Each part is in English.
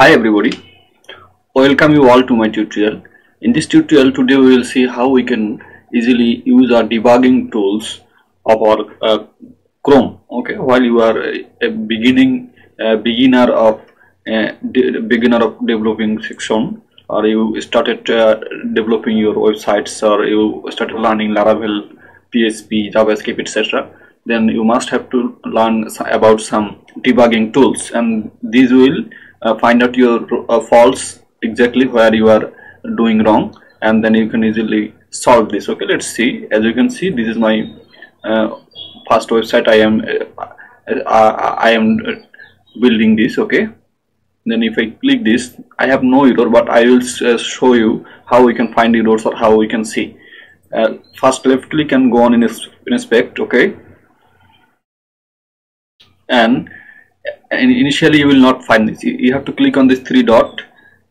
Hi everybody, welcome you all to my tutorial. In this tutorial today we will see how we can easily use our debugging tools of our Chrome. Okay, while you are a beginner of developing section, or you started developing your websites, or you started learning Laravel, PHP, JavaScript, etc. Then you must have to learn about some debugging tools, and these will find out your faults exactly where you are doing wrong, and then you can easily solve this. Okay, let's see. As you can see, this is my first website I am building this. Okay, then if I click this, I have no error, but I will show you how we can find errors or how we can see. First, left click and go on inspect. Okay, and initially you will not find this. You have to click on this three dot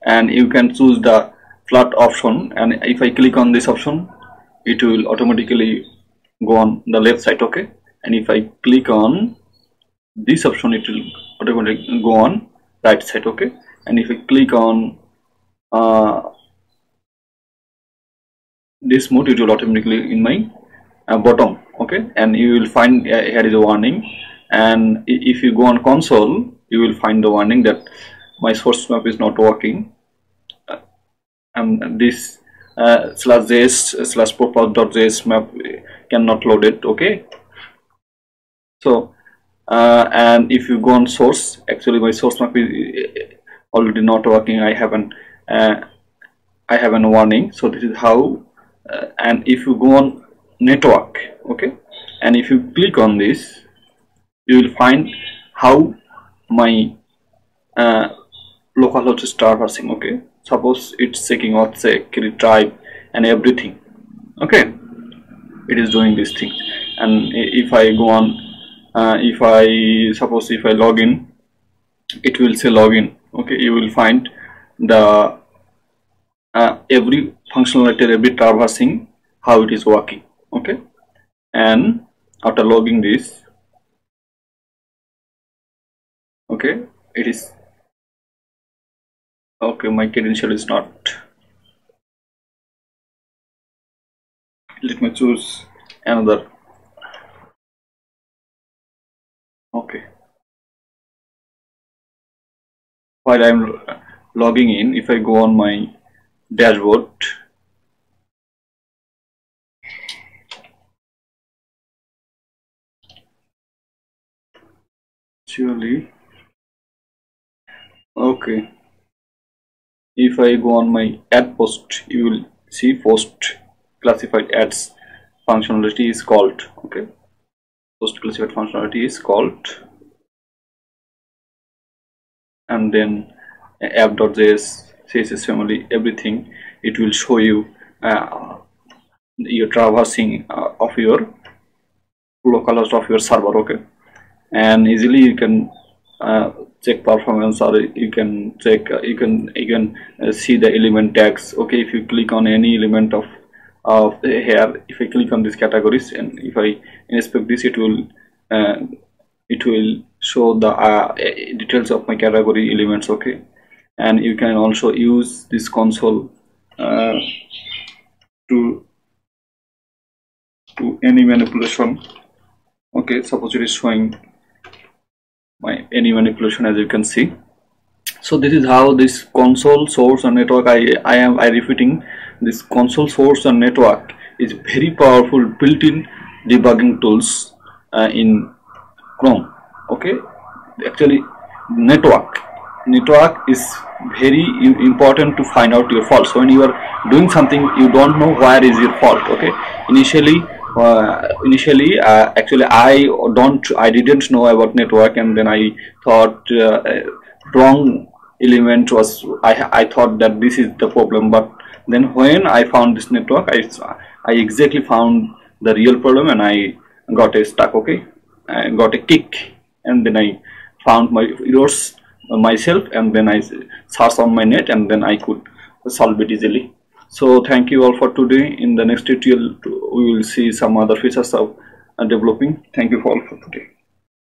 and you can choose the flat option, and if I click on this option, it will automatically go on the left side. Okay, and if I click on this option, it will automatically go on right side. Okay, and if I click on this mode, it will automatically in my bottom. Okay, and you will find here is a warning, and if you go on console, you will find the warning that my source map is not working, and this /js/propose.js map cannot load it. Okay, so and if you go on source, actually my source map is already not working. I have a warning. So this is how. And if you go on network, okay, and if you click on this, you will find how my localhost is traversing. Okay, suppose it's checking OPSEC, retrieve, and everything. Okay, it is doing this thing. And if I go on, if I log in, it will say login. Okay, you will find the every functionality, every traversing, how it is working. Okay, and after logging this, okay, it is okay. My credential is not. Let me choose another. Okay, while I am logging in, if I go on my dashboard, surely. Okay, if I go on my add post, you will see post classified ads functionality is called. Okay, post classified functionality is called, and then app.js, CSS family, everything. It will show you your traversing of your localhost of your server. Okay, and easily you can check performance, or you can check you can see the element tags. Okay, if you click on any element of here, if I click on these categories and if I inspect this, it will show the details of my category elements. Okay, and you can also use this console to any manipulation. Okay, suppose it is showing my any manipulation, as you can see. So this is how this console, source, and network. I am repeating, this console, source, and network is very powerful built-in debugging tools in Chrome. Okay, actually network is very important to find out your faults. So when you are doing something, you don't know where is your fault. Okay, initially actually I didn't know about network, and then I thought wrong element was, I thought that this is the problem. But then when I found this network, I exactly found the real problem, and I got a stuck. Okay, I got a kick, and then I found my errors myself, and then I searched on my net, and then I could solve it easily. So thank you all for today. In the next tutorial we will see some other features of developing. Thank you all for today.